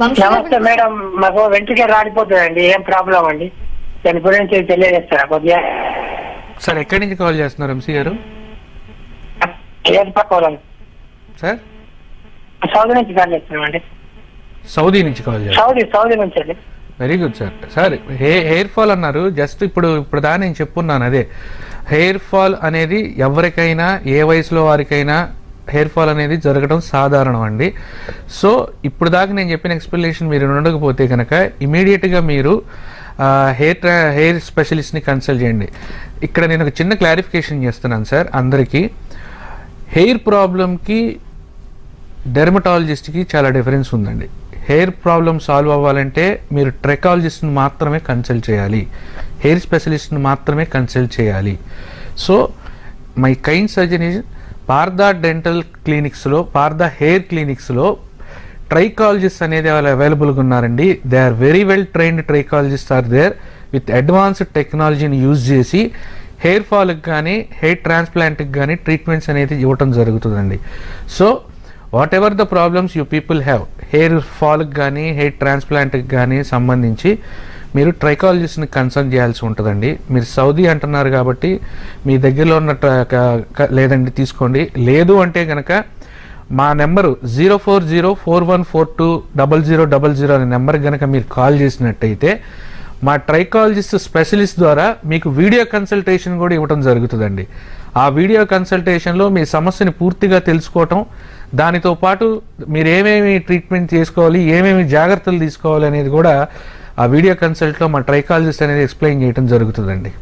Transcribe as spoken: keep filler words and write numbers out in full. నమస్తే మేడం, మాకు వెంట్రుకలు రాలిపోతుందండి, ఏం ప్రాబ్లం అండి? దాని గురించి తెలియజేస్తారా కొద్దిగా? సార్ ఎక్కడి నుంచి కాల్ చేస్తున్నారు ఎంసీ గారు? సార్ సౌదీ నుంచి కాల్ చేస్తున్నామండి. సౌదీ నుంచి కాల్ చేస్తారు? సౌదీ సౌదీ నుంచి అండి. Very good sir. Sir hair fall అన్నారు, జస్ట్ ఇప్పుడు ఇప్పుడు దాని నేను చెప్పున్నాను. అదే హెయిర్ ఫాల్ అనేది ఎవరికైనా ఏ వయసులో వారికైనా హెయిర్ ఫాల్ అనేది జరగడం సాధారణం అండి. సో ఇప్పుడు దాకా నేను చెప్పిన ఎక్స్ప్లెనేషన్ మీరు ఉండకపోతే కనుక ఇమీడియట్గా మీరు హెయిర్ హెయిర్ స్పెషలిస్ట్ని కన్సల్ట్ చేయండి. ఇక్కడ నేను ఒక చిన్న క్లారిఫికేషన్ చేస్తున్నాను సార్ అందరికీ. హెయిర్ ప్రాబ్లంకి డెర్మటాలజిస్ట్కి చాలా డిఫరెన్స్ ఉందండి. హెయిర్ ప్రాబ్లం సాల్వ్ అవ్వాలంటే మీరు ట్రికాలజిస్ట్ని మాత్రమే కన్సల్ట్ చేయాలి, హెయిర్ స్పెషలిస్ట్ని మాత్రమే కన్సల్ట్ చేయాలి. So my kind surgeon is Partha dental క్లినిక్స్లో, పార్థా హెయిర్ క్లినిక్స్లో ట్రైకాలజిస్ట్ అనేది వాళ్ళు అవైలబుల్గా ఉన్నారండి. They are very well trained trichologist are there with advanced టెక్నాలజీని యూజ్ చేసి హెయిర్ ఫాల్కి కానీ హెయిర్ ట్రాన్స్ప్లాంట్కి కానీ ట్రీట్మెంట్స్ అనేది ఇవ్వటం జరుగుతుందండి. So whatever the problems you people have hair ఫాల్కి కానీ హెయిర్ ట్రాన్స్ప్లాంట్కి కానీ సంబంధించి మీరు ట్రైకాలజిస్ట్ని కన్సల్ట్ చేయాల్సి ఉంటుందండి. మీరు సౌదీ అంటున్నారు కాబట్టి మీ దగ్గరలో ఉన్న లేదండి తీసుకోండి, లేదు అంటే కనుక మా number zero four zero four one four two double zero double zero అనే నెంబర్ కనుక మీరు కాల్ చేసినట్టయితే మా ట్రైకాలజిస్ట్ స్పెషలిస్ట్ ద్వారా మీకు వీడియో కన్సల్టేషన్ కూడా ఇవ్వడం జరుగుతుందండి. ఆ వీడియో కన్సల్టేషన్లో మీ సమస్యని పూర్తిగా తెలుసుకోవటం, దానితో పాటు మీరు ఏమేమి ట్రీట్మెంట్ చేసుకోవాలి, ఏమేమి జాగ్రత్తలు తీసుకోవాలి అనేది కూడా ఆ వీడియో కన్సల్ట్లో మా ట్రైకాలజిస్ట్ అనేది ఎక్స్ప్లెయిన్ చేయడం జరుగుతుందండి.